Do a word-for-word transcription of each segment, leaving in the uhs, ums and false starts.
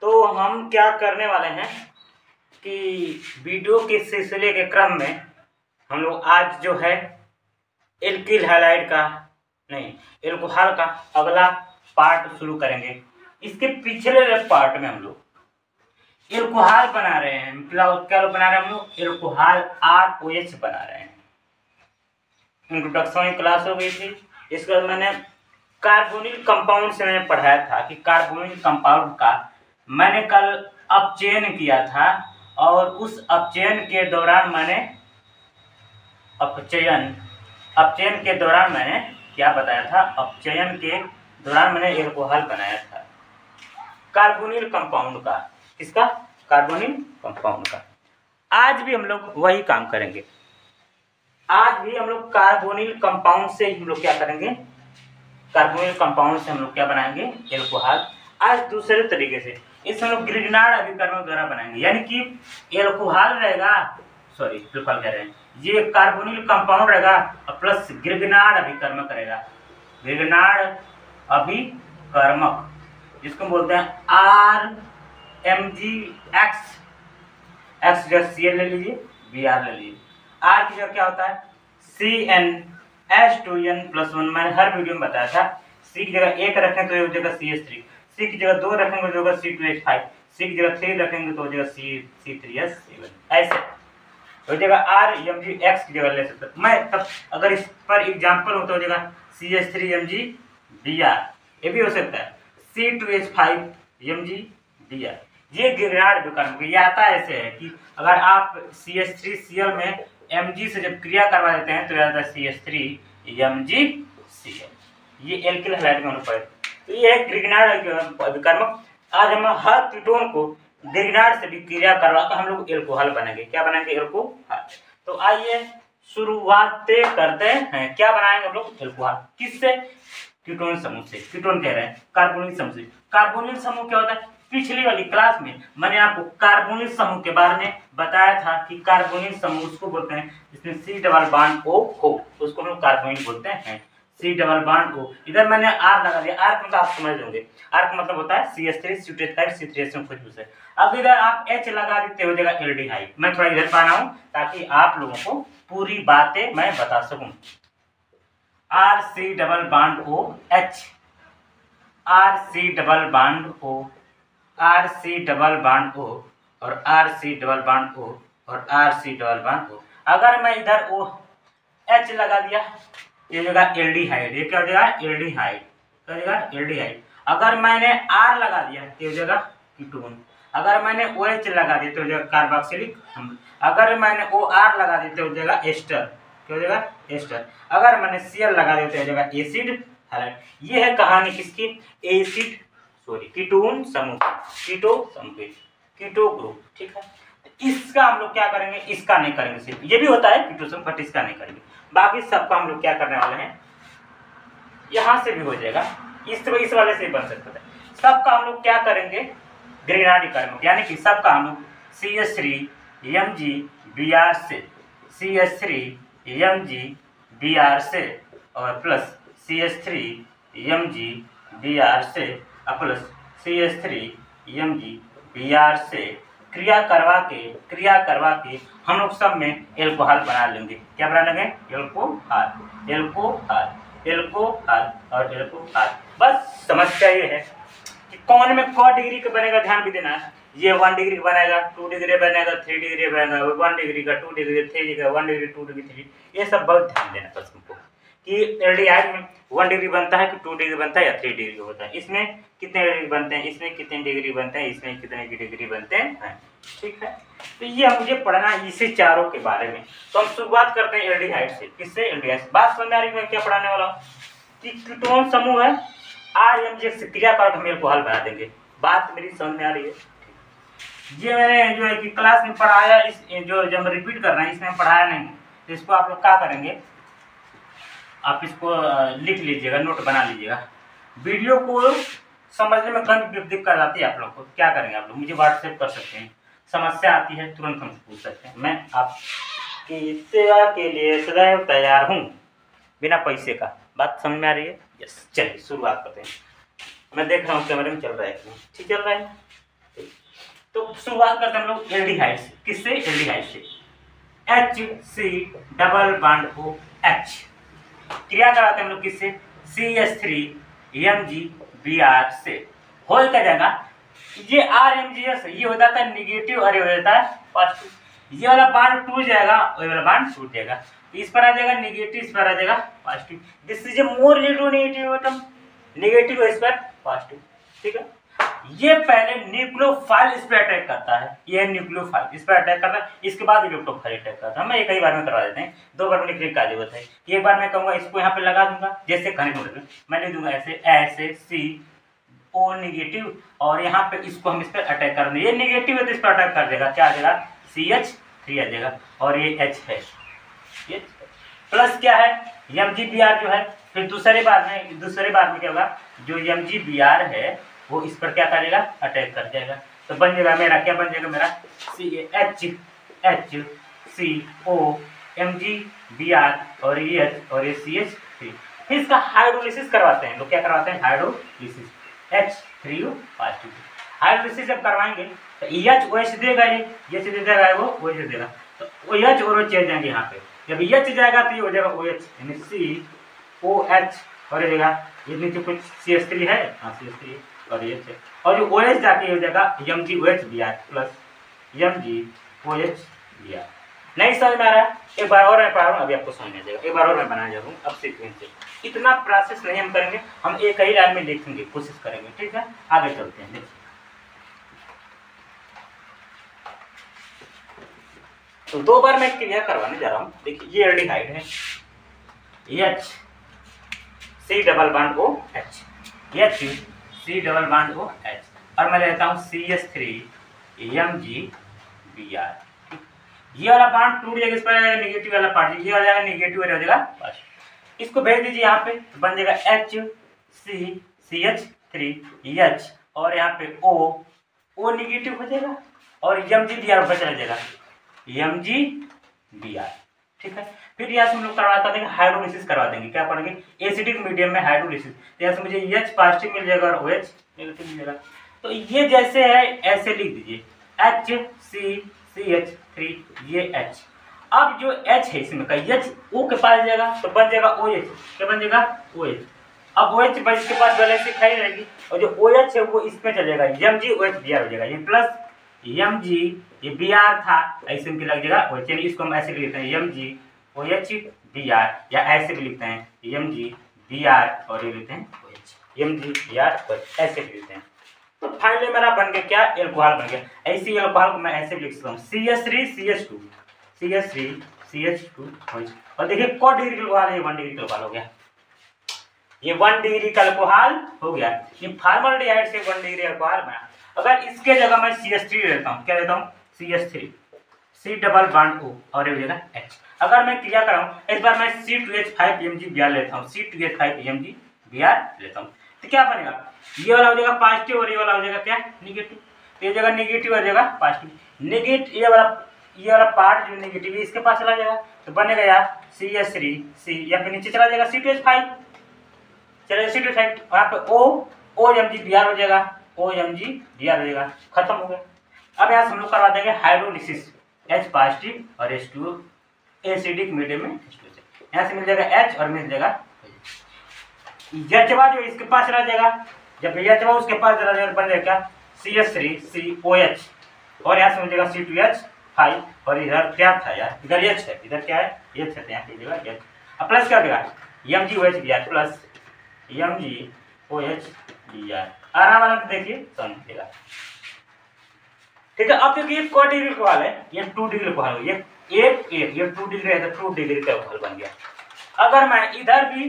तो हम क्या करने वाले हैं कि वीडियो के सिलसिले के क्रम में हम लोग आज जो है एल्किल हैलाइड का नहीं एल्कोहल का अगला पार्ट शुरू करेंगे। इसके पिछले पार्ट में हम लोग एल्कोहल बना रहे हैं, क्या लोग बना रहे हैं हम लोग एल्कोहल आर ओ एच बना रहे हैं। इंट्रोडक्शन की क्लास हो गई थी, इसके बाद मैंने कार्बोनिल कंपाउंड से मैंने पढ़ाया था कि कार्बोनिल कंपाउंड का मैंने कल अपचयन किया था और उस अपचयन के दौरान मैंने अपचयन अपचयन के दौरान मैंने क्या बताया था, अपचयन के दौरान मैंने एल्कोहल बनाया था कार्बोनिल कंपाउंड का। किसका? कार्बोनिल कंपाउंड का। आज भी हम लोग वही काम करेंगे, आज भी हम लोग कार्बोनिल कंपाउंड से हम लोग क्या करेंगे, कार्बोनिल कंपाउंड से हम लोग क्या बनाएंगे एल्कोहल। आज दूसरे तरीके से इस हम लोग ग्रिग्नार्ड अभिकर्मक द्वारा बनाएंगे, यानी कि एल्कोहल रहेगा, सॉरी एल्कोहल कह रहे हैं, ये कार्बोनिल कंपाउंड रहेगा प्लस ग्रिग्नार्ड अभिकर्मक रहेगा, ग्रिग्नार्ड अभिकर्मक जिसको बोलते हैं R M G X X जो सी एल ले लीजिए, बी आर ले लीजिए। आर की जगह क्या होता है C N H two N plus one, मैंने हर वीडियो में बताया था। सी की जगह एक रखें तो हो जाएगा सी एच थ्री, सी की जगह दो रखेंगे तो होगा C two H five, C की जगह थ्री रखेंगे तो हो जाएगा C C three S seven, ऐसे हो जाएगा। आर एम जी एक्स की जगह ले सकता मैं तब, अगर इस पर एग्जाम्पल हो तो हो जाएगा C H three M G B R, ये भी हो सकता है C two H five M G B R. ये ग्रिग्नार्ड अभिकर्मक ये आता ऐसे है कि अगर आप C H three C L में एम जी से जब क्रिया करवा देते हैं तो यह आता है C H three M G C L, ये एल्किल हैलाइड में होना पड़ेगा। तो ये है ग्रिग्नार्ड अभिकर्मक। आज हम हर कीटोन को ग्रिग्नार्ड से भी क्रिया करवा कर हम लोग एल्कोहल बनाएंगे। क्या बनाएंगे? एल्कोहल। तो आइए शुरुआत करते हैं, क्या बनाएंगे हम लोग एल्कोहल, किससे? कीटोन समूह से। कीटोन कह रहे हैं कार्बोनिल समूह से। कार्बोनिल समूह क्या होता है? पिछली वाली क्लास में मैंने आपको कार्बोनिल समूह के बारे में बताया था कि कार्बोनिल समूह उसको बोलते हैं जिसमें सी डबल बॉन्ड ओ हो, उसको हम कार्बोनिल बोलते हैं, सी डबल बॉन्ड ओ। इधर मैंने आर लगा दिया, आर मतलब आप समझ लेंगे, आर का मतलब होता है C S three C two H five C three H में कुछ कुछ है। अब इधर आप एच लगा देते हो जगह एल्डिहाइड। मैं थोड़ा इधर पा रहा हूँ ताकि आप लोगों को पूरी बातें मैं बता सकूँ। R C double bond O H, R C double bond O, R C double bond O और R C double bond O और R C double bond O. अगर मैं इधर ओ एच लगा दिया, ये जगह एल्डिहाइड, ये क्या हो जाएगा एल्डिहाइड, क्या जगह एल्डिहाइड। अगर मैंने आर लगा दिया ये जगह कीटोन, अगर मैंने ओ एच लगा दिया तो हो जाएगा कार्बोक्सिलिक अम्ल, अगर मैंने ओ आर लगा दिया तो हो जाएगा एस्टर, क्या हो जाएगा एस्टर, अगर मैंने सी एल लगा दिया तो हो जाएगा एसिड हैलाइड। ये है कहानी किसकी? एसिड सॉरी कीटोन समूह, कीटो समूह, कीटो ग्रुप, ठीक है। इसका हम लोग क्या करेंगे, इसका नहीं करेंगे, सिर्फ ये भी होता है कीटो समूह बट इसका नहीं करेंगे, बाकी सबका हम लोग क्या करने वाले हैं। यहाँ से भी हो जाएगा, इस इस वाले से बन सकता है। सबका हम लोग क्या करेंगे ग्रिग्नार्ड अभिकर्मक, यानी कि सबका हम लोग C H three M G B R से, C H three M G B R से और plus C H three M G B R से plus C H three M G B R से क्रिया करवा के क्रिया करवा के हम लोग सब में एल्कोहल बना लेंगे। क्या बना लेंगे? एल्कोहल, एल्कोहल, एल्कोहल और एल्कोहल। बस समस्या ये है कि कौन में कौ डिग्री का बनेगा, ध्यान भी देना। ये वन डिग्री का बनाएगा, टू डिग्री बनेगा, थ्री डिग्री बनेगा, वन डिग्री का, two degree, three degree, one degree, two degree, three, ये सब बहुत ध्यान देना बस हमको कि एल्डिहाइड में वन डिग्री बनता है कि टू डिग्री बनता है या थ्री डिग्री होता है, इसमें कितने डिग्री बनते हैं, इसमें कितने डिग्री बनते हैं, इसमें कितने की डिग्री बनते हैं, ठीक है। तो ये मुझे पढ़ना इसी चारों के बारे में। तो हम शुरुआत करते हैं एल्डिहाइड से। किससे? एल्डिहाइड से। बात समझ आ रही है मैं क्या पढ़ाने वाला हूँ कि कीटोन समूह है, आर एम जी एक्स क्रिया कर हम एल्कोहल बना देंगे। बात मेरी समझ में आ रही है? ये मैंने जो है कि क्लास में पढ़ाया, इस जो जब रिपीट कर रहे हैं इसमें पढ़ाया नहीं, तो इसको आप लोग क्या करेंगे, आप इसको लिख लीजिएगा, नोट बना लीजिएगा। वीडियो को समझने में कम दिक्कत आती है आप लोग को, क्या करेंगे आप लोग मुझे व्हाट्सएप कर सकते हैं, समस्या आती है तुरंत हमसे पूछ सकते हैं, मैं आपकी सेवा के लिए सदैव तैयार हूँ बिना पैसे का। बात समझ में आ रही है? यस। चलिए शुरुआत करते हैं। मैं देख रहा हूँ कैमरे में चल रहा है, ठीक चल रहा है? तो शुरुआत करते हैं हम लोग एल्डिहाइड से। किससे? एल्डिहाइड से। H C double bond O H क्रिया कराते हैं हम लोग किससे? C H three M G B R से। हो क्या जाएगा ये आर एम जी एस, ये हो जाता है निगेटिव और ये हो जाता है पॉजिटिव। ये वाला बॉन्ड टूट जाएगा, ये वाला बॉन्ड टूट जाएगा, इस पर आ जाएगा निगेटिव, इस पर आ जाएगा positive. This is a more relative negative atom, negative इस पर पॉजिटिव। ठीक है, ये पहले न्यूक्लियोफाइल इस पर अटैक करता है, ये न्यूक्लियोफाइल इस पर अटैक करता है, इसके बाद इलेक्ट्रोफाइल अटैक करता है। मैं एक ही बार में करवा देते हैं, दो बार में लिखने की जरूरत है। एक बार मैं कहूँगा इसको यहाँ पे लगा दूंगा, जैसे खनिज में मैं लिख दूंगा ऐसे ऐसे सी ओ निगेटिव, और यहाँ पे इसको हम इस पर अटैक कर दें। ये निगेटिव है तो इस पर अटैक कर देगा, क्या आ जाएगा सी एच थ्री आ जाएगा, और ये एच है, ये प्लस क्या है एम जी बी आर जो है। फिर दूसरे बार में दूसरे बार में क्या होगा, जो एम जी बी आर है वो इस पर क्या करेगा, अटैक कर जाएगा। तो बन जाएगा मेरा क्या बन जाएगा मेरा C H H C O M G B R और ये एच और ये सी एच थ्री। फिर इसका हाइड्रोलिसिस करवाते हैं लोग, क्या करवाते हैं hydrolysis, H three O positive. Hydrolysis जब करवाएंगे तो एच ओ एच देगा, ये ये दे देगा, वो ओ एच देगा, तो ओ एच और ओ चेंज जाएंगे। यहाँ पे जब एच जाएगा तो ये हो जाएगा ओ एच यानी सी ओ एच, और ये देगा ये नीचे कुछ सी एच थ्री है, हाँ सी एच थ्री है, और ये और जो ओ एच जाके हो जाएगा M G O H B R plus M G O H B R. नहीं समझ में आ रहा है, एक बार और मैं पढ़ा रहा हूँ, अभी आपको समझ में आ जाएगा। एक बार और मैं बनाया जा रहा हूँ, अब सीक्वेंस से इतना प्रोसेस नहीं हम करेंगे, हम एक ही लाइन में लिखेंगे, कोशिश करेंगे। ठीक है, आगे चलते हैं। देखिए तो दो बार मैं क्रिया करवाने जा रहा हूँ। देखिए ये एल्डिहाइड है, H C double bond O H, H C double bond O H, और मैं लेता हूँ C H three M G B R. ये वाला बॉन्ड टूट जाएगा, इस पर आएगा निगेटिव वाला पार्ट, ये वाला जाएगा निगेटिव वाला हो जाएगा, इसको भेज दीजिए यहाँ पे तो बन जाएगा H C C H three H, और यहाँ पे ओ ओ निगेटिव हो जाएगा और एम जी बी आर ऊपर चला जाएगा एम जी बी आर। ठीक है, फिर यहाँ से हम लोग करवा देंगे हाइड्रोलिसिस करवा देंगे। क्या पढ़ेंगे? एसिडिक मीडियम में हाइड्रोलिसिस। यहाँ से मुझे एच पॉजिटिव मिल जाएगा और ओएच नेगेटिव मिलेगा, तो ये जैसे है ऐसे लिख दीजिए H C C H three ये एच। अब जो एच है इसमें का एच ओ के पास जाएगा तो बन जाएगा ओ एच, क्या बन जाएगा ओ एच। अब ओ एच बच के पास बैलेंस खाई रहेगी, और जो ओ एच है वो इसमें चल जाएगा M G O H B R हो जाएगा, ये प्लस एम जी ये बी आर था, ऐसे में लग जाएगा ओ एच। इसको हम ऐसे भी लिखते हैं M G O H B R, या ऐसे भी लिखते हैं एम जी बी आर और ये लिखते हैं O H, M G B R और ऐसे भी लिखते हैं। तो फाइनली मेरा बन गया क्या, एल्कोहल बन गया। ऐसे एल्कोहल को मैं ऐसे भी लिख सकता हूँ C H three C H two C H three C H two और देखिए को डिग्री एल्कोहल, ये वन डिग्री एल्कोहल हो गया, ये वन डिग्री का एल्कोहल हो गया, ये फॉर्मल्डिहाइड से वन डिग्री एल्कोहल बना। अगर इसके जगह मैं सी एच थ्री लेता हूँ, क्या लेता हूँ C H three C double bond O और ये एच। अगर मैं क्लियर कराऊँ, इस बार मैं C two H five M G B R लेता हूँ, C two H five M G B R लेता हूँ, तो क्या बनेगा ये वाला हो जाएगा पॉजिटिव और ये वाला हो जाएगा क्या निगेटिव, ये जगह निगेटिव और जगह पॉजिटिव। निगेटिव ये वाला ये वाला पार्ट जो निगेटिव है इसके पास चला जाएगा तो बनेगा यार सी एच थ्री सी, या फिर नीचे चला जाएगा सी टू एच फाइव चलेगा सी टू एच फाइव, वहाँ पर O O M G B R हो जाएगा O M G D R हो जाएगा, खत्म हो गया। अब यहाँ से हम लोग करवा देंगे हाइड्रोलिसिस, एच पॉजिटिव और एच टू एसिडिक मीडियम में एच टू, यहाँ से मिल जाएगा एच और मिल जाएगा यचवा जो इसके पास चला जाएगा, जब यचवा उसके पास चला जाएगा बन जाएगा C H three C O H, और यहाँ से मिल जाएगा सी टू एच फाइव और इधर क्या था यार, इधर एच है, इधर क्या है एच है, यहाँ मिल जाएगा एच और प्लस क्या देगा M G O H B R plus M G O H B R. आराम आराम से देखिए समझेगा। ठीक है, अब देखिए ये कॉट डिग्री का है, ये टू डिग्री का है, ये एक एक ये टू डिग्री है तो टू डिग्री का हल बन गया। अगर मैं इधर भी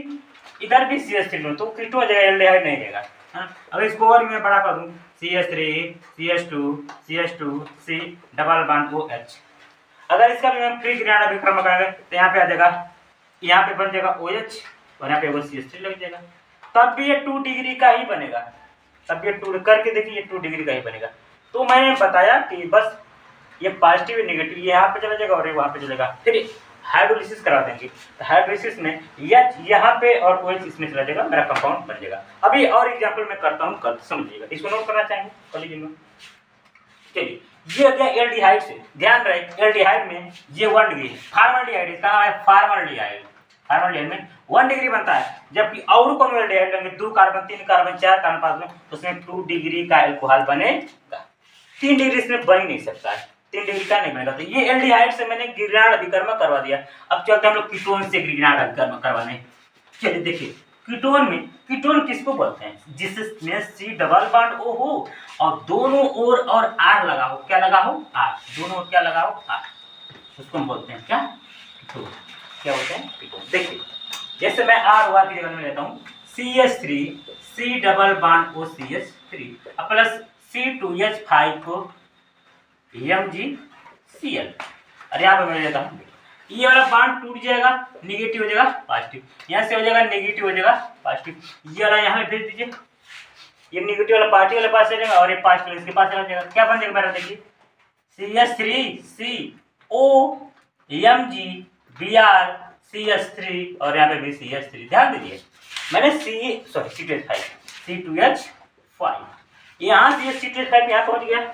इधर भी सी एच थ्री लूँ तो किट हो जाएगा, एल्डिहाइड नहीं रहेगा। हाँ, अब इसको और मैं बड़ा कर दूँ C H three C H two C H two C double bond O H. अगर इसका भी हम फ्री ग्रेड अभिक्रम करेंगे तो यहाँ पे आ जाएगा, यहाँ पे बन जाएगा ओ एच और यहाँ पे वो सी एच थ्री लग जाएगा, तब भी ये टू डिग्री का ही बनेगा, तब ये टू करके देखिए ये टू डिग्री का ही बनेगा। तो मैंने बताया कि बस ये पॉजिटिव नेगेटिव ये यहाँ पे चला जाएगा और ये वहाँ पे चलेगा। फिर हाइड्रोलिसिस करा देंगे, हाइड्रोलिसिस में एच यहाँ पे और ओ एच इसमें चला जाएगा, मेरा कंपाउंड बन जाएगा। अभी और एग्जाम्पल मैं करता हूँ, कर समझिएगा, इसको नोट करना चाहेंगे कॉलेज में। चलिए ये हो गया एल्डिहाइड से। ध्यान रहे एल्डिहाइड में ये वन डिग्री है, फॉर्मल्डिहाइड इसका नाम है, फॉर्मल्डिहाइड फॉर्मल्डिहाइड में वन डिग्री बनता है, जबकि और ब्रोमोल्डिहाइड में दो कार्बन तीन कार्बन चार कार्बन पांच में उसमें टू डिग्री का एल्कोहल बनेगा, तीन डिग्री इसमें बन ही नहीं सकता है, तीन डिग्री का नहीं बनेगा। तो ये एल्डिहाइड से मैंने गिरनाण अभिकर्मक करवा दिया। अब चलते हम लोग कीटोन से गिरनाण अभिकर्मक करवाने। चलिए देखिए कीटोन में कीटोन किसको बोलते हैं, जिसमें सी डबल बॉन्ड ओ हो और दोनों ओर और आर लगा हो, क्या लगा हो आर, दोनों ओर क्या लगा हो आर, उसको हम बोलते हैं क्या कीटोन, क्या बोलते हैं कीटोन। देखिए जैसे मैं आर वार की जगह में लेता हूँ C H three C double bond O C H three plus C two H five O M G C L, अरे यहाँ पर मैं लेता हूँ ये वाला बांड टूट जाएगा, नेगेटिव हो जाएगा पॉजिटिव, यहाँ से हो जाएगा नेगेटिव हो जाएगा पॉजिटिव, ये वाला यहाँ भेज दीजिए, ये नेगेटिव वाला पार्टी वाले पास चलेगा और ये पॉजिटिव इसके पास चला जाएगा, क्या बन जाएगा मेरा देखिए C S three C O M G B R C S three और यहाँ पे भी सी एस थ्री। ध्यान दीजिए मैंने C sorry C two H five C two H five यहाँ से सी टू एच फाइव यहाँ पहुँच गया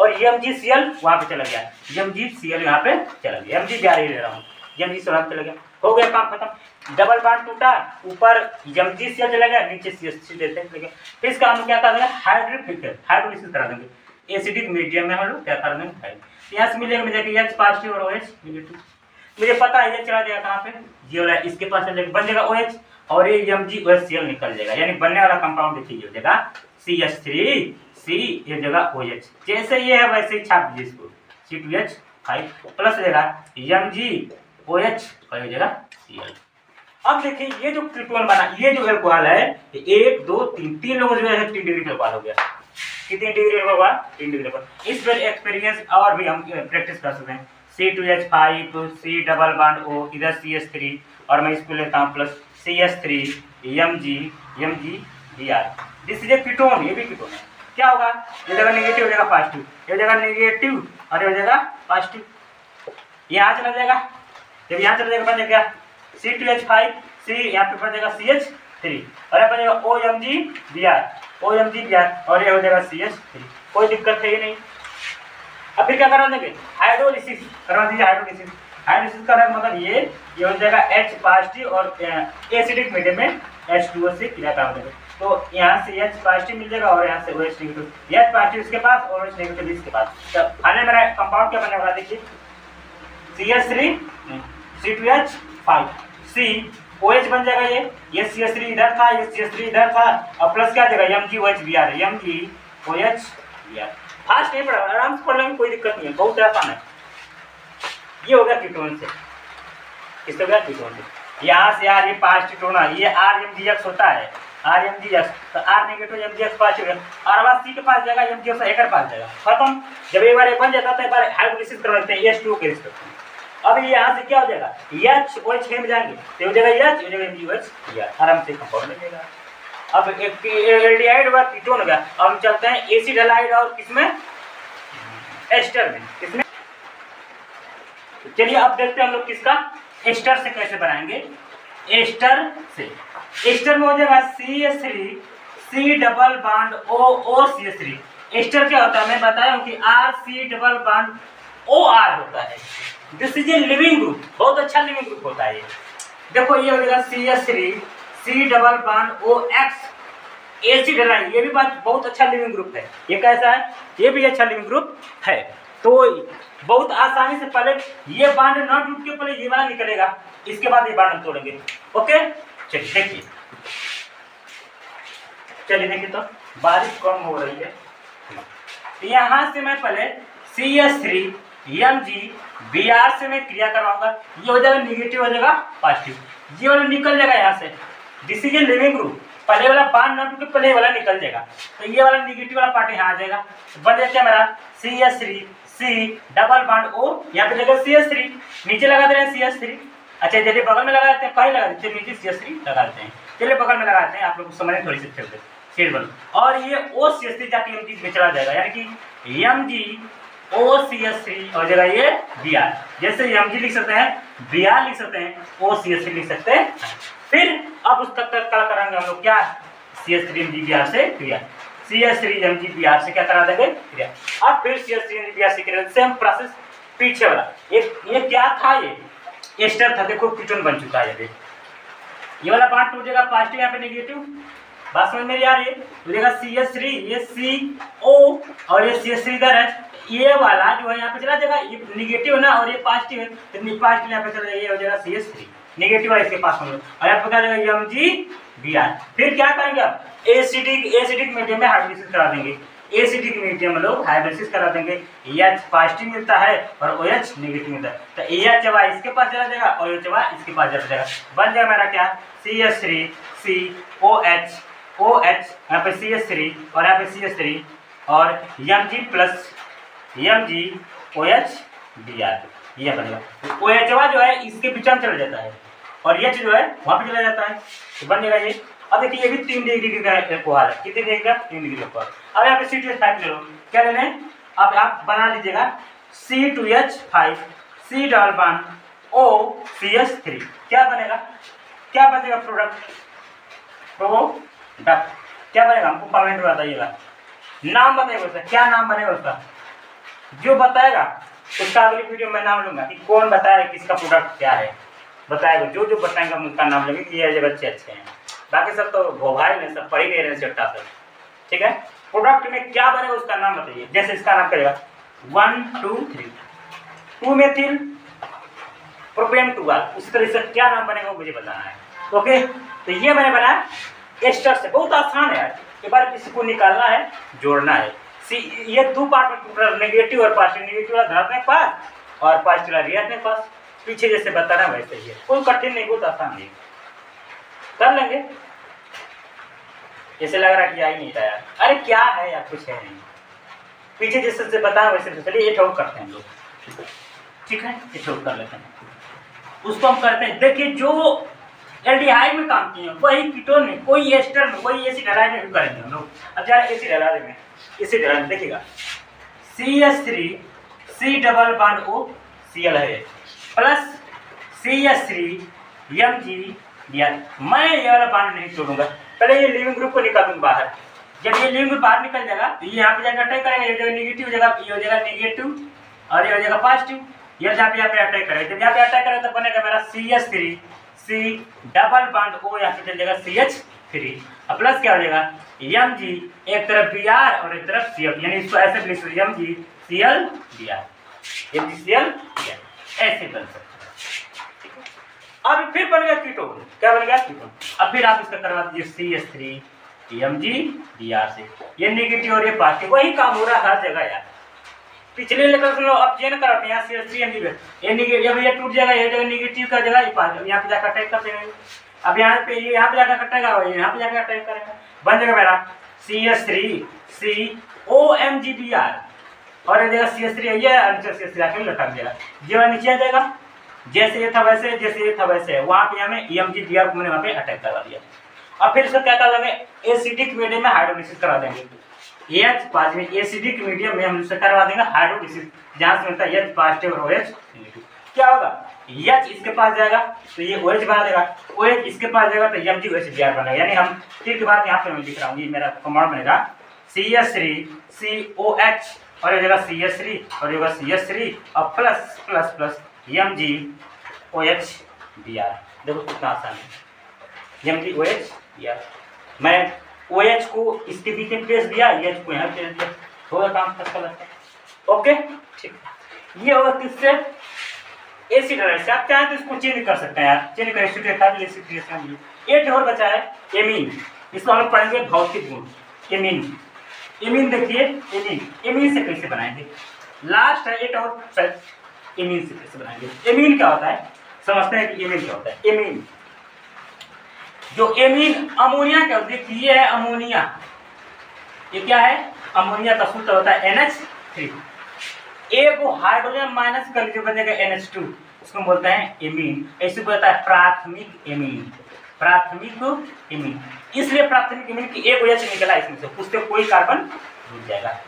और एम जी सी एल वहाँ पे चला गया, एम जी सी एल यहाँ पे चला गया, एम जी बी आर ले रहा हूँ, एम जी सी एल वहाँ पे चला गया, हो गया काम खत्म। डबल बांड टूटा, ऊपर एम जी सी एल चला गया, नीचे सी एस सी देते चला गया। फिर इसका हम क्या कर देंगे हाइड्रोफिक हाइड्रोलिसिस करा देंगे, एसिडिक मीडियम में हम लोग क्या कर देंगे, यहाँ से मिलेगा मुझे कि एच पॉजिटिव और ओ एच नेगेटिव, मुझे पता है ये चला जाएगा कहाँ पे, ये वाला इसके पास चला जाएगा बन जाएगा ओ एच और ये M G O H C L निकल जाएगा, यानी बनने वाला कंपाउंड देखिए हो जाएगा सी एच थ्री सी ये जगह ओ एच, जैसे ये है वैसे ही छाप दीजिए इसको C two H five plus हो जाएगा एम जी ओ एच और हो जाएगा सी एल। अब देखिए ये जो ट्रिप्टोन बना, ये जो एल्कोहल है एक दो तीन तीन लोगों से तीन डिग्री एल्कोहल हो गया, कितनी डिग्री एल्कोहल तीन डिग्री एल्कोहल। इस पर एक्सपीरियंस और भी हम प्रैक्टिस कर सकते हैं, C two H five C double bond O इधर सी एच थ्री और मैं इसको लेता हूँ plus C H three M G M G B R, this is a ketone, ये भी कीटोन है। क्या होगा ये जगह नेगेटिव हो जाएगा पॉजिटिव, ये जगह नेगेटिव और ये हो जाएगा पॉजिटिव, यहाँ चला जाएगा, जब यहाँ चला जाएगा बन जाएगा C two H five C यहाँ पे बन जाएगा सी एच थ्री और यहाँ बन जाएगा O M G B R O M G B R और ये हो जाएगा सी एच थ्री, कोई दिक्कत है ये नहीं। अब फिर क्या करवा देंगे हाइड्रोलिसिस करवा दीजिए, हाइड्रोलिसिस हाइड्रोलिसिस करने का मतलब ये ये हो जाएगा एच पॉजिटिव और एसिडिक मीडियम में एच टू ओ से क्रिया करा देंगे, तो यहाँ से एच पॉजिटिव मिल जाएगा और यहाँ से O H negative, H positive इसके पास और ओ एच नेगेटिव इसके पास, तब फाइनल मेरा कंपाउंड क्या बनने वाला देखिए C H three C two H five C O H बन जाएगा, ये ये सी एच थ्री इधर था ये सी एच थ्री इधर था और प्लस क्या जाएगा M G O H B R M G O H B R. Fast नहीं पड़ा, आराम से पढ़ लेंगे, कोई दिक्कत नहीं है, बहुत आसान है। ये हो गया कीटोन से, इस हो गया कीटोन से, यहाँ से यार ये पाँच कीटोन है, ये आर एम जी एक्स होता है आर एम जी एक्स, तो R negative M G X पास हो गया आर वास सी के पास जाएगा एम जी एक्स एक पास जाएगा खत्म। जब एक बार ये बन जाता तो एक बार हाइड्रोलिसिस करवा देते हैं एच टू के रिस्पेक्ट में। अब ये यहाँ से क्या हो जाएगा एच ओ एच में जाएंगे तो हो जाएगा एच हो जाएगा एम जी ओ एच या आराम से कंपाउंड मिलेगा। अब एक एल्डिहाइड होगा कीटोन होगा, अब हम चलते हैं एसिड हैलाइड और किसमें एस्टर में, इसमें चलिए अब देखते हैं हम लोग किसका एस्टर से कैसे बनाएंगे। एस्टर से एस्टर में हो जाएगा C S three C double bond O O C S three. Ester क्या होता है मैं बताया हूँ कि R C double bond O R होता है, this is a living group, बहुत अच्छा लिविंग ग्रुप होता है ये। देखो ये हो जाएगा C S three C double bond O X acid halide, ये भी बात बहुत अच्छा लिविंग ग्रुप है, ये कैसा है ये भी अच्छा लिविंग ग्रुप है। तो बहुत आसानी से पहले ये बांड ना टूट के पहले ये वाला निकलेगा, इसके बाद ये बांड तोड़ेंगे। ओके चलिए देखिए चलिए देखिए तो बारिश कम हो रही है, यहाँ से मैं पहले C S three M G B R से मैं क्रिया करवाऊंगा, ये हो जाएगा निगेटिव हो जाएगा पॉजिटिव, ये वाला निकल जाएगा यहाँ से, this is a living group, पहले वाला बांध ना टूटे पहले वाला निकल जाएगा, तो ये वाला निगेटिव वाला पार्ट यहाँ आ जाएगा, बन जाएगा मेरा C S three C double bond O, यहाँ पे लगा सी एस थ्री नीचे लगा दे रहे हैं सी एस थ्री, अच्छा चलिए बगल में लगा देते हैं, कहीं लगा देते हैं नीचे सी एस थ्री लगा देते हैं, चलिए बगल में लगा देते हैं, आप लोग को समझ में थोड़ी सी अच्छे सीट बन, और ये ओ सी एस थ्री जाके एम जी में चला जाएगा, यानी कि M G O C S three और जगह ये बी आर, जैसे एम जी लिख सकते हैं बी आर लिख सकते हैं ओ सी एस थ्री लिख सकते हैं। फिर अब उसका कल कराएंगे हम लोग क्या C S three M G B R से क्रिया, CS three M G B R से क्या करा देंगे क्रिया। अब फिर CS three M G B R से क्रिया सेम प्रोसेस पीछे वाला ये ये क्या था, ये एस्टर था, देखो क्यूटोन बन चुका है। ये ये वाला पार्ट टूटेगा पॉजिटिव, यहाँ पे नेगेटिव, बात समझ में यार। ये टूटेगा सी एस थ्री, ये सी ओ और ये सी एस थ्री इधर है, ये वाला जो है यहाँ पे चला जाएगा, ये निगेटिव ना और ये पॉजिटिव है तो पॉजिटिव यहाँ पे चला जाएगा, ये हो जाएगा सी एस थ्री नेगेटिव है इसके पास में, और यहाँ पे क्या जाएगा एम जी बी आर। फिर क्या करेंगे आप एसिडिक एसिडिक मीडियम में हाइड्रोलिसिस करा देंगे, एसिडिक मीडियम में लोग हाइड्रोलिसिस करा देंगे, एच पॉजिटिव मिलता है और ओएच नेगेटिव मिलता है तो एच जब इसके पास चला जाएगा और एच जब इसके पास चला जाएगा, बन जाएगा मेरा क्या C H three C OH OH, यहाँ पे सी एच थ्री और यहाँ पे सी एच थ्री और M G plus M G OH B R, ये बनेगा। ओएच जो है इसके बीच में चला जाता है और एच जो है वहाँ पे चला जाता है तो बन जाएगा ये। अब देखिए ये भी तीन डिग्री का कोहल है, कितने डिग्री का तीन डिग्री का। अब यहाँ पे सी टू एच फाइव ले लो, क्या लेना है अब आप बना लीजिएगा C two H five C doll one O C H three, क्या बनेगा क्या बनेगा प्रोडक्ट प्रोडक्ट क्या बनेगा हमको कमेंट बताइएगा, नाम बताइएगा उसका, क्या नाम बनेगा उसका, जो बताएगा उसका अगली वीडियो में नाम लूँगा कि कौन बताया किसका प्रोडक्ट क्या है, बताएगा जो जो बताएंगे हम उसका नाम लेंगे कि ये बच्चे अच्छे हैं, बाकी सब तो भोभाई में सब पढ़ी गए चट्टा से। ठीक है, प्रोडक्ट में क्या बनेगा उसका नाम बताइए, जैसे इसका नाम करेगा one two three two methyl propane two ol, उसी तरह से क्या नाम बनेगा वो मुझे बताना है। ओके तो ये मैंने बनाया एस्टर से, बहुत आसान है यार, एक बार इसको निकालना है जोड़ना है। सी ये दो पार्ट में नेगेटिव और पॉजिटिव, नेगेटिव वाला धनात्मक पास और पॉजिटिव वाला ऋणात्मक पास, पीछे जैसे बताना वैसे ही है, कोई कठिन नहीं बहुत आसान है, कर लेंगे। जैसे लग रहा कि आई नहीं था यार, अरे क्या है यार कुछ है नहीं, पीछे जैसे से बता वैसे चलिए ये ठोक करते हैं हम लोग। ठीक है ये ठोक कर लेते हैं, उसको हम करते हैं। देखिए जो एल्डिहाइड में काम किए हैं वही कीटोन में, कोई एस्टर में, कोई एसिड हैलाइड में भी करेंगे हम लोग। अब जरा एसिड हैलाइड में एसिड हैलाइड देखिएगा C S three C double one O C L है plus C S three M G यार, मैं ये वाला बांड नहीं छोड़ूंगा, पहले ये लिविंग ग्रुप को निकाल दूंगा बाहर। जब ये लिविंग ग्रुप बाहर निकल जाएगा तो ये यहाँ पे जाकर अटैक करेगा, ये जगह निगेटिव जगह ये हो जाएगा निगेटिव और ये हो जाएगा पॉजिटिव, ये जहाँ पे यहाँ पे अटैक करेगा, जब यहाँ पे अटैक करेगा तो बनेगा मेरा C H three C double bond O, यहाँ पे चल जाएगा सी एच थ्री और प्लस क्या हो जाएगा एम जी, एक तरफ बी आर और एक तरफ सी एफ, यानी इसको ऐसे लिख लो M G C L B R M G C L B R, ऐसे बन सकते। अब फिर बन गया कीटोन, क्या बन गया कीटोन। अब फिर आप इसका करवा दीजिए C S three M G D R से, ये निगेटिव और ये पॉजिटिव, वही काम हो रहा है हर जगह यार। पिछले लेकर सुनो आप चेंज कराते हैं C S three M G, ये निगेटिव ये टूट जाएगा, ये जगह निगेटिव का जगह ये पॉजिटिव, यहाँ पे जाकर अटैक कर देंगे, अब यहाँ पे ये यहाँ पे जाकर कटेगा और यहाँ पे जाकर अटैक करेगा, बन जाएगा मेरा C S three C O M G D R और ये जगह सी एस थ्री है, ये आंसर सी एस थ्री आके लटक जाएगा, जीवा नीचे आ जाएगा, जैसे ये था वैसे जैसे ये था वैसे वहाँ पे हमें E M G D R को मैंने वहाँ पे अटैक करवा दिया। अब फिर इसको क्या कर देंगे एसिडिक मीडियम में हाइड्रोलिसिस करा देंगे, एच पास में एसिडिक मीडियम में हम इससे करवा देंगे हाइड्रोलिसिस, जहाँ से मिलता है एच पॉजिटिव और ओएच नेगेटिव, क्या होगा एच इसके पास जाएगा तो ये ओएच बना देगा, ओएच इसके पास जाएगा तो M G OH D R बनाएगा, यानी हम फिर के बाद यहाँ पे मैं लिख रहा हूँ ये मेरा कमांड बनेगा C S three C O H और ये जगह सी एस थ्री और ये सी एस थ्री और plus plus plus M G O H B R, देखो कितना आसान है M G O H B R. मैं ओ एच को इसके बीच में प्लेस दिया, ई एच को यहाँ प्लेस दिया, थोड़ा काम तक लगता है। ओके ठीक, ये होगा किससे एसिड हैलाइड से। आप चाहें तो इसको चेंज कर सकते हैं यार, चेंज कर सकते। एक और बचा है एमीन, इसको हम पढ़ेंगे भौतिक गुण एमीन। एमीन देखिए एमीन एमीन से कैसे बनाएंगे, लास्ट है एट और एमीन से कैसे बनाएंगे। एमीन क्या होता है समझते हैं कि एमीन क्या होता है। एमीन जो एमीन अमोनिया क्या होती है, ये है अमोनिया, ये क्या है अमोनिया का सूत्र होता है एन एच थ्री, ए को हाइड्रोजन माइनस कर लीजिए बनेगा एन एच टू, इसको बोलते हैं एमीन। ऐसे बोलता है प्राथमिक एमीन, प्राथमिक एमीन इसलिए प्राथमिक एमीन की एक वजह से निकला इसमें से, उससे कोई कार्बन जुड़ जाएगा।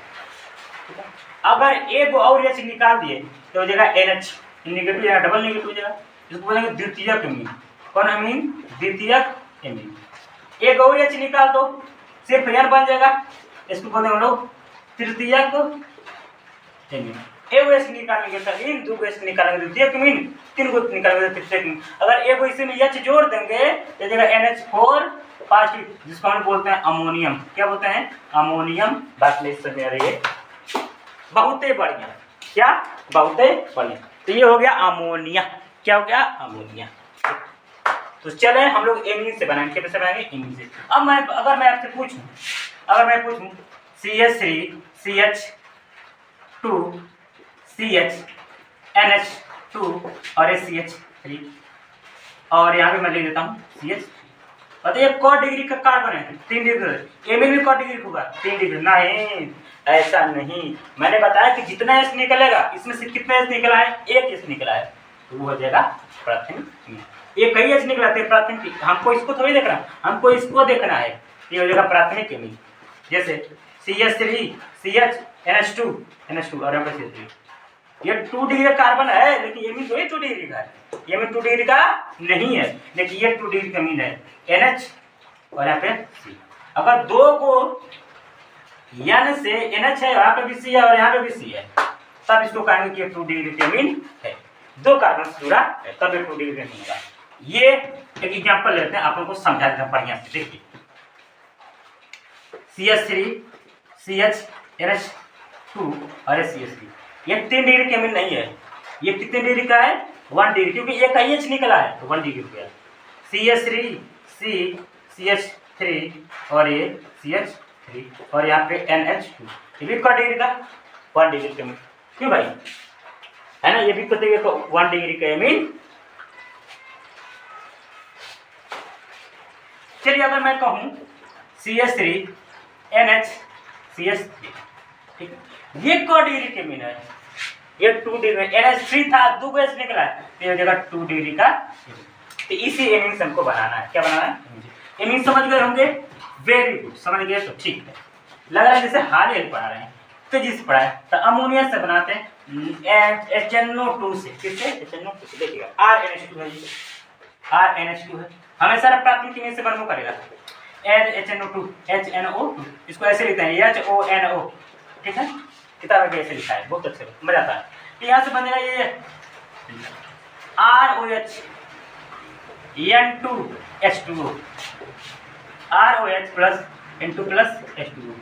अगर एक और एच निकाल दिए तो हो जाएगा एन एच निगेटिव या डबल निगेटिव हो जाएगा, इसको बोलेंगे द्वितीयक एमीन। कौन एमीन द्वितीयक एमीन। एक और एच निकाल दो सिर्फ एन बन जाएगा, इसको बोलते हैं हम लोग तृतीयक मीन। एगो ऐसे निकालेंगे सलीन, दो गो ऐसे निकालेंगे द्वितीयक मीन, तीन गो निकालेंगे तृतीयक मीन। अगर एगो इसी में एच जोड़ देंगे तो जगह एन एच फोर फास्ट, जिसको हम बोलते हैं अमोनियम। क्या बोलते हैं? अमोनियम। बात ले सकते अरे बहुते बढ़िया, क्या बहुते बढ़िया। तो ये हो गया अमोनिया। क्या हो गया? अमोनिया। तो चले हम लोग एमीन से बनाएंगे। कैसे बनाएंगे? एमीन से। अब मैं अगर मैं आपसे पूछूं अगर मैं पूछूं C H three C H two C H N H two और ए सी एच थ्री और यहाँ पे मैं लिख देता हूँ सी एच, और एक कॉ डिग्री का कार्बन है, तीन डिग्री। एमीन में कॉ डिग्री होगा? तीन डिग्री। नहीं, ऐसा नहीं। मैंने बताया कि जितना एस निकलेगा इसमें से कितना एस निकला है? एक एस निकला है, तो वो हो जाएगा प्राथमिक। ये कई एस निकलाते हैं? प्राथमिक। हमको इसको थोड़ी देखना, हमको इसको देखना है। ये हो जाएगा प्राथमिक एमीन। जैसे C H three C H N H two N H two और एम एच थ्री, ये टू डिग्री कार्बन है, लेकिन एमीन थोड़ी टू डिग्री का है। एमीन टू डिग्री का नहीं है, लेकिन ये टू डिग्री का एमीन है, एन एच और यहाँ पे सी। अगर दो को यानी से एनएच है, यहाँ पे भी सी है और यहाँ पे भी सी है, तब इसको कहेंगे कि टू डिग्री एमीन है। दो कार्बन पूरा है तब ये टू डिग्री एमीन होगा। ये एक एग्जाम्पल लेते हैं, आप लोगों को समझा देते हैं बढ़िया से। देखिए C H three C H N H two और सी एच थ्री, ये तीन डिग्री एमीन नहीं है, ये कितने डिग्री का है? वन डिग्री, क्योंकि ये का एच निकला है तो वन डिग्री हो गया। C H three C C H three और ये सी एच थ्री और यहाँ पे एन एच टू, ये भी कितना डिग्री का? वन डिग्री का एमीन। क्यों भाई? है ना, ये भी कितना वन डिग्री का एमीन। चलिए अगर मैं कहूँ C H three N H C H three, ठीक है, ये कितना डिग्री का एमीन है? ये two degree. N H three था, दो गो एच निकला है, तो ये जगह टू डिग्री का। तो इसी एमीन से हमको बनाना है। क्या बनाना है? एमीन समझ गए होंगे? वेरी गुड, समझ गए तो ठीक है। लग रहा है जैसे हाल ही पढ़ा रहे हैं, तेजी से पढ़ा है। तो अमोनिया से बनाते हैं एच एन ओ टू से। किससे? एच एन ओ टू से। देखिएगा आर एन एच टू है, आर एन एच टू है, हमें सारा प्राथमिक एमीन से बनवा करेगा। H H N O two H N O two, इसको ऐसे लिखते हैं एच ओ एन ओ, ठीक है, किताब में ऐसे लिखा है, बहुत अच्छे मजा आता है। तो यहाँ से बनेगा ये R O H N two H two O, R O H plus N two plus H two.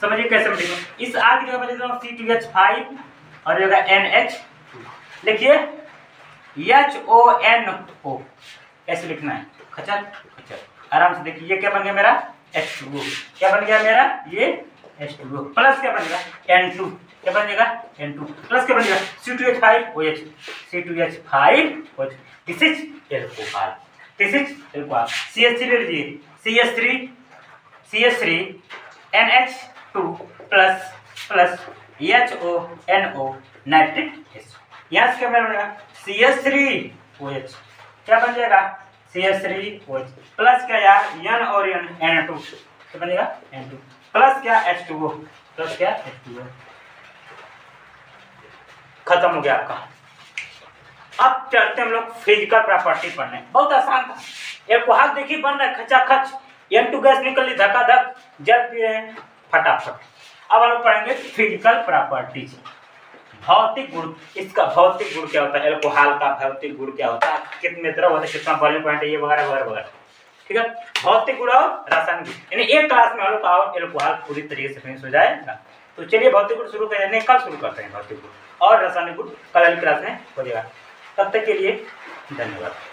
समझिए कैसे मिलेगा? इस आर की जगह पर लिख रहा हूँ सी टू एच फाइव और जगह एन एच टू। देखिए एच ओ एन ओ ऐसे लिखना है, खचर खचर आराम से। देखिए ये क्या बन गया मेरा? H two O. क्या बन गया मेरा? ये एच टू ओ प्लस क्या बनेगा? N two. क्या बनेगा? एन टू प्लस क्या बनेगा? C two H five O H, C two H five O H. This is alcohol, this is alcohol. C H three ले लीजिए C H three C H three N H two plus plus H O N O nitric acid. यहाँ से क्या बन जाएगा? C H three O H. क्या बन जाएगा? C H three O H plus क्या यार? एन और एन एन टू। क्या बनेगा? एन टू प्लस क्या? एच टू ओ प्लस क्या? H two O. खत्म हो गया आपका। अब चलते हम लोग फिजिकल प्रॉपर्टी पढ़ने। बहुत आसान था। एल्कोहल देखिए बन रहा है खचाखच, एन टू गैस निकल रही धकाधक, जल पी रहे हैं फटाफट। अब हम पढ़ेंगे फिजिकल प्रॉपर्टीज, भौतिक गुण। इसका भौतिक गुण क्या होता है? एल्कोहल का भौतिक गुण क्या होता है? कितने तरह होता है, कितना बॉइलिंग पॉइंट है, ये वगैरह वगैरह वगैरह, ठीक है। भौतिक गुण और रासायनिक गुण, यानी एक क्लास में हम लोग और एल्कोहल पूरी तरीके से फिनिश हो जाएगा। तो चलिए भौतिक गुण शुरू करते हैं, कल शुरू करते हैं भौतिक गुण और रासायनिक गुण, कल क्लास में हो जाएगा। तब तक के लिए धन्यवाद।